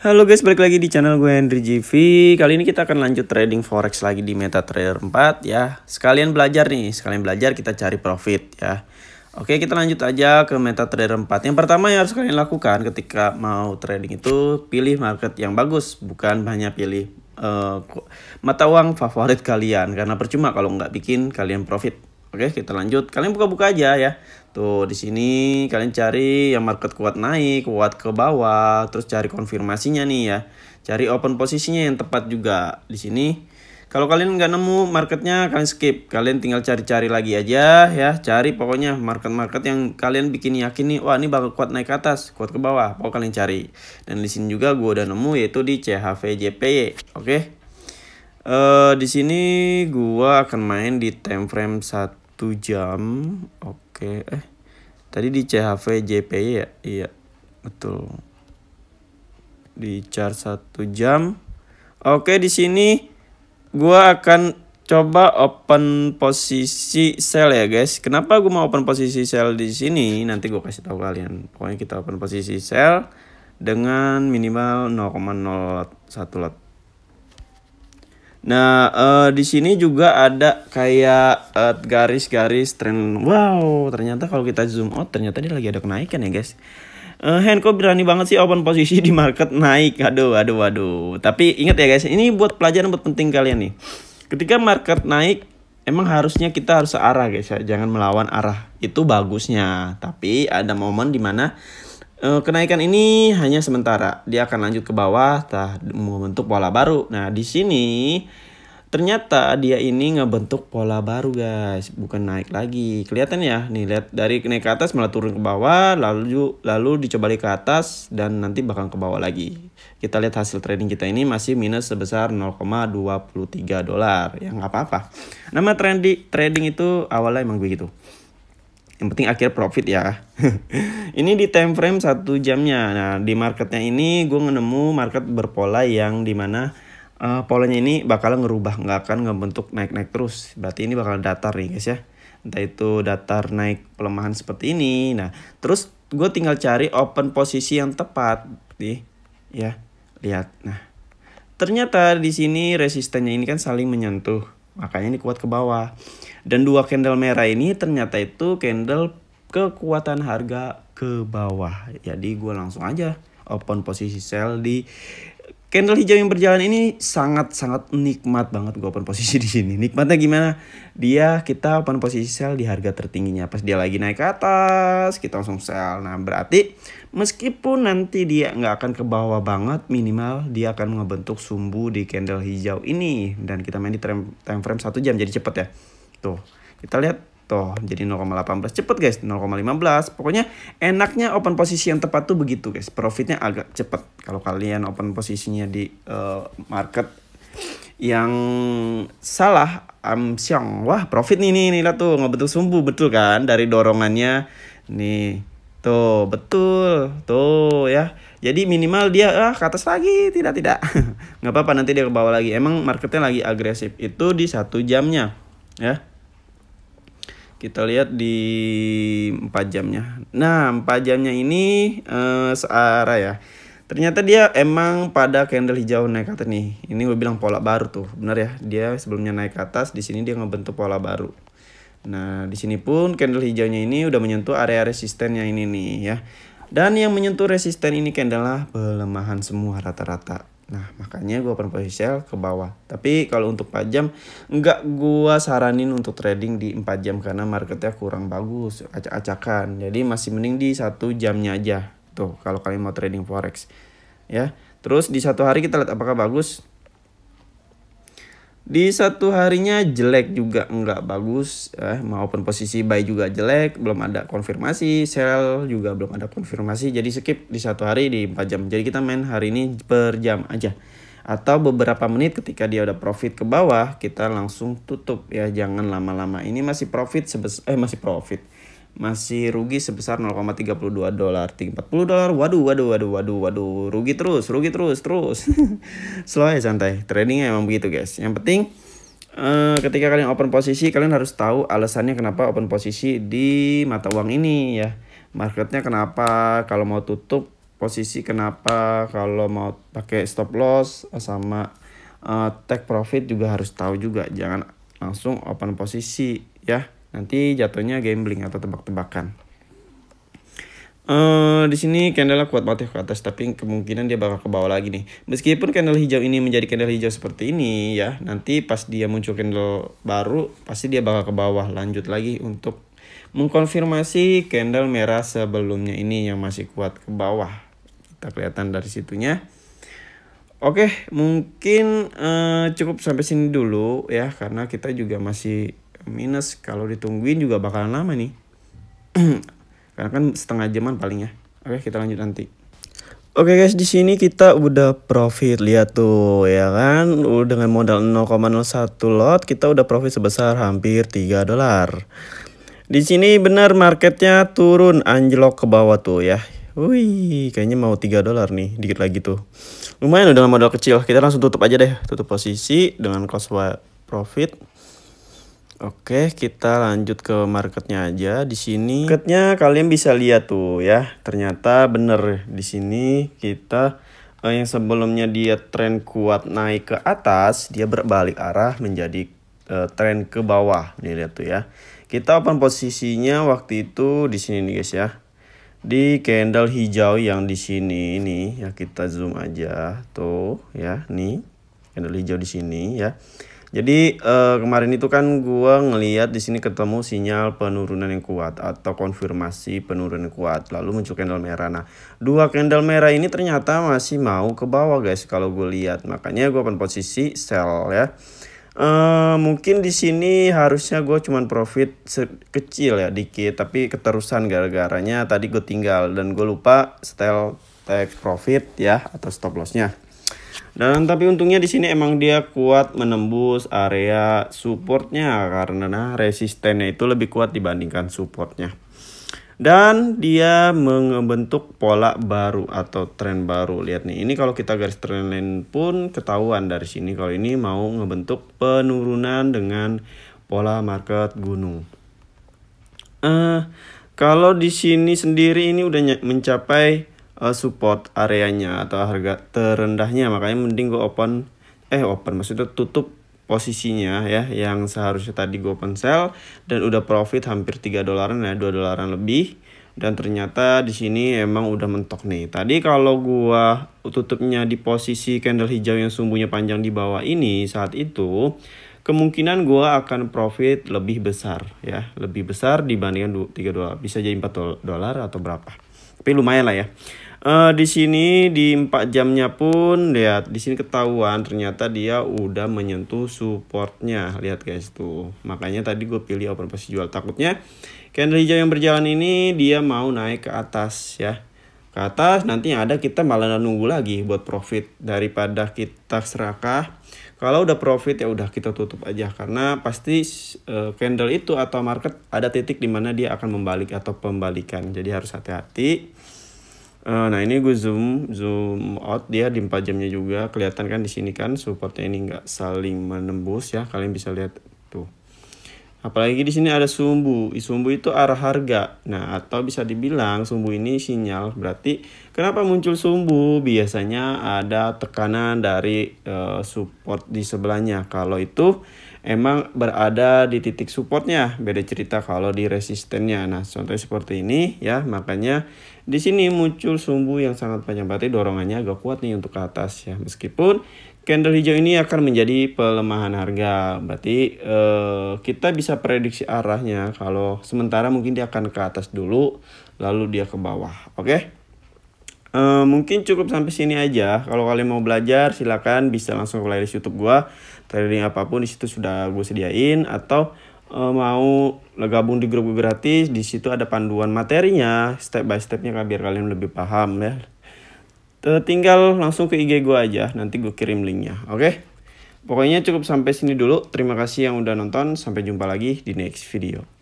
Halo guys, balik lagi di channel gue Hendri JV. Kali ini kita akan lanjut trading forex lagi di MetaTrader 4 ya. Sekalian belajar nih, kita cari profit ya. Oke, kita lanjut aja ke MetaTrader 4. Yang pertama yang harus kalian lakukan ketika mau trading itu pilih market yang bagus, bukan hanya pilih mata uang favorit kalian, karena percuma kalau nggak bikin kalian profit. Oke, kita lanjut. Kalian buka-buka aja ya. Tuh di sini kalian cari yang market kuat naik, kuat ke bawah, terus cari konfirmasinya nih ya. Cari open posisinya yang tepat juga di sini. Kalau kalian nggak nemu marketnya, kalian skip. Kalian tinggal cari-cari lagi aja ya. Cari pokoknya market-market yang kalian bikin yakin nih, wah ini bakal kuat naik ke atas, kuat ke bawah. Pokoknya kalian cari. Dan di sini juga gue udah nemu, yaitu di CHF/JPY. Oke. Di sini gua akan main di time frame 1 jam. Oke, tadi di CHF/JPY ya, iya betul, di chart 1 jam. Oke, di sini gua akan coba open posisi sell ya guys. Kenapa gua mau open posisi sell di sini? Nanti gua kasih tahu kalian. Pokoknya kita open posisi sell dengan minimal 0,01 lot. Nah, di sini juga ada kayak garis-garis trend. Wow, ternyata kalau kita zoom out ternyata dia lagi ada kenaikan ya guys. Henko berani banget sih open posisi di market naik. Aduh. Tapi ingat ya guys, ini buat pelajaran, buat penting kalian nih. Ketika market naik, emang harusnya kita harus searah guys ya. Jangan melawan arah, itu bagusnya. Tapi ada momen dimana kenaikan ini hanya sementara, dia akan lanjut ke bawah, membentuk pola baru. Nah, di sini ternyata dia ini ngebentuk pola baru, guys, bukan naik lagi. Kelihatan ya, nih lihat dari naik ke atas malah turun ke bawah, lalu dicoba balik ke atas dan nanti bakal ke bawah lagi. Kita lihat hasil trading kita ini masih minus sebesar 0,23 dolar, ya nggak apa-apa. Nama trading itu awalnya emang begitu. Yang penting akhir profit ya. Ini di time frame 1 jamnya. Nah, di marketnya ini gue nemu market berpola yang dimana polanya ini bakal ngerubah, nggak akan ngebentuk naik-naik terus. Berarti ini bakal datar nih guys ya. Entah itu datar naik pelemahan seperti ini. Nah, terus gue tinggal cari open posisi yang tepat nih ya. Lihat. Nah, ternyata di sini resistennya ini kan saling menyentuh. Makanya ini kuat ke bawah. Dan dua candle merah ini ternyata itu candle kekuatan harga ke bawah. Jadi gue langsung aja open posisi sell di candle hijau yang berjalan ini. Sangat-sangat nikmat banget gue open posisi di sini. Nikmatnya gimana? Kita open posisi sell di harga tertingginya. Pas dia lagi naik ke atas, kita langsung sell. Nah, berarti meskipun nanti dia nggak akan ke bawah banget, minimal dia akan ngebentuk sumbu di candle hijau ini. Dan kita main di time frame 1 jam, jadi cepet ya. Tuh, kita lihat. Tuh, jadi 0,18. Cepet guys, 0,15. Pokoknya enaknya open posisi yang tepat tuh begitu guys. Profitnya agak cepet. Kalau kalian open posisinya di market yang salah, amsyong. Wah, profit nih lah tuh. Ngebentuk sumbu, betul kan? Dari dorongannya. Nih, tuh, betul. Tuh, ya. Jadi minimal dia ke atas lagi. Tidak. Nggak apa-apa, nanti dia ke bawah lagi. Emang marketnya lagi agresif. Itu di 1 jamnya. Ya, kita lihat di 4 jamnya. Nah, 4 jamnya ini searah ya. Ternyata dia emang pada candle hijau naik ke atas nih. Ini gue bilang pola baru tuh, benar ya. Dia sebelumnya naik ke atas, di sini dia ngebentuk pola baru. Nah, di sini pun candle hijaunya ini udah menyentuh area resistennya ini nih ya. Dan yang menyentuh resisten ini candle pelemahan semua rata-rata. Nah, makanya gue open posisi sell ke bawah. Tapi kalau untuk 4 jam, enggak gue saranin untuk trading di 4 jam. Karena marketnya kurang bagus, acak-acakan. Jadi masih mending di 1 jamnya aja. Tuh, kalau kalian mau trading forex. Ya, terus di 1 hari kita lihat apakah bagus. Di 1 harinya jelek juga, enggak bagus. Mau open posisi buy juga jelek, belum ada konfirmasi. Sell juga belum ada konfirmasi. Jadi skip di 1 hari di 4 jam. Jadi kita main hari ini per jam aja. Atau beberapa menit ketika dia udah profit ke bawah, kita langsung tutup ya. Jangan lama-lama. Ini masih profit sebesar, masih rugi sebesar 0,32 dolar, 340 dolar. Waduh, rugi terus. Slow ya, santai. Tradingnya emang begitu guys. Yang penting ketika kalian open posisi, kalian harus tahu alasannya kenapa open posisi di mata uang ini ya. Marketnya kenapa, kalau mau tutup posisi kenapa kalau mau pakai stop loss sama take profit juga harus tahu juga, jangan langsung open posisi ya, nanti jatuhnya gambling atau tebak-tebakan. Di sini candle kuat banget ke atas, tapi kemungkinan dia bakal ke bawah lagi nih. Meskipun candle hijau ini menjadi candle hijau seperti ini ya, nanti pas dia muncul candle baru pasti dia bakal ke bawah, lanjut lagi untuk mengkonfirmasi candle merah sebelumnya ini yang masih kuat ke bawah. Kita kelihatan dari situnya. Oke, mungkin cukup sampai sini dulu ya, karena kita juga masih minus. Kalau ditungguin juga bakalan lama nih, karena kan setengah jaman paling ya. Oke, kita lanjut nanti. Oke guys, di sini kita udah profit, lihat tuh ya kan, dengan modal 0,01 lot kita udah profit sebesar hampir 3 dolar. Di sini benar marketnya turun anjlok ke bawah tuh ya. Wih, kayaknya mau 3 dolar nih, dikit lagi tuh. Lumayan udah modal kecil, kita langsung tutup aja deh. Tutup posisi dengan close profit. Oke, kita lanjut ke marketnya aja. Di sini marketnya kalian bisa lihat tuh ya. Ternyata bener di sini kita yang sebelumnya dia tren kuat naik ke atas, dia berbalik arah menjadi tren ke bawah. Nih lihat tuh ya. Kita open posisinya waktu itu di sini nih guys ya, di candle hijau yang di sini ini ya. Kita zoom aja tuh ya, nih candle hijau di sini ya. Jadi kemarin itu kan gua ngelihat di sini ketemu sinyal penurunan yang kuat atau konfirmasi penurunan yang kuat, lalu muncul candle merah. Nah, dua candle merah ini ternyata masih mau ke bawah guys kalau gue lihat, makanya gua open posisi sell ya. Mungkin di sini harusnya gue cuman profit kecil ya, dikit, tapi keterusan gara-garanya tadi gue tinggal dan gue lupa setel take profit ya atau stop lossnya. Dan tapi untungnya di sini emang dia kuat menembus area supportnya karena resistennya itu lebih kuat dibandingkan supportnya. Dan dia membentuk pola baru atau tren baru. Lihat nih, ini kalau kita garis trend line pun ketahuan dari sini kalau ini mau ngebentuk penurunan dengan pola market gunung. Kalau di sini sendiri ini udah mencapai support areanya atau harga terendahnya, makanya mending gue maksudnya tutup posisinya ya, yang seharusnya tadi gue open sell dan udah profit hampir 3 dolaran ya, 2 dolaran lebih. Dan ternyata di sini emang udah mentok nih. Tadi kalau gua tutupnya di posisi candle hijau yang sumbunya panjang di bawah ini, saat itu kemungkinan gua akan profit lebih besar ya, lebih besar dibandingkan 3 dolar, bisa jadi 4 dolar atau berapa. Tapi lumayan lah ya. Di sini di 4 jamnya pun lihat di sini ketahuan ternyata dia udah menyentuh supportnya, lihat guys tuh. Makanya tadi gue pilih open posisi jual, takutnya candle hijau yang berjalan ini dia mau naik ke atas ya, ke atas nanti yang ada kita malah nunggu lagi buat profit daripada kita serakah. Kalau udah profit ya udah kita tutup aja, karena pasti candle itu atau market ada titik dimana dia akan membalik atau pembalikan, jadi harus hati-hati. Nah ini gue zoom out dia di 4 jamnya juga kelihatan kan di sini kan supportnya ini nggak saling menembus ya, kalian bisa lihat tuh. Apalagi di sini ada sumbu itu arah harga. Nah, atau bisa dibilang sumbu ini sinyal, berarti kenapa muncul sumbu? Biasanya ada tekanan dari support di sebelahnya. Kalau itu emang berada di titik supportnya, beda cerita kalau di resistennya. Nah, contohnya seperti ini ya, makanya di sini muncul sumbu yang sangat panjang, berarti dorongannya agak kuat nih untuk ke atas ya. Meskipun candle hijau ini akan menjadi pelemahan harga, berarti kita bisa prediksi arahnya. Kalau sementara mungkin dia akan ke atas dulu, lalu dia ke bawah. Oke, mungkin cukup sampai sini aja. Kalau kalian mau belajar silahkan bisa langsung ke playlist YouTube gua, trading apapun di situ sudah gue sediain, atau mau gabung di grup gue gratis, di situ ada panduan materinya step by stepnya biar kalian lebih paham ya. Tinggal langsung ke IG gue aja, nanti gue kirim linknya. Oke, pokoknya cukup sampai sini dulu. Terima kasih yang udah nonton, sampai jumpa lagi di next video.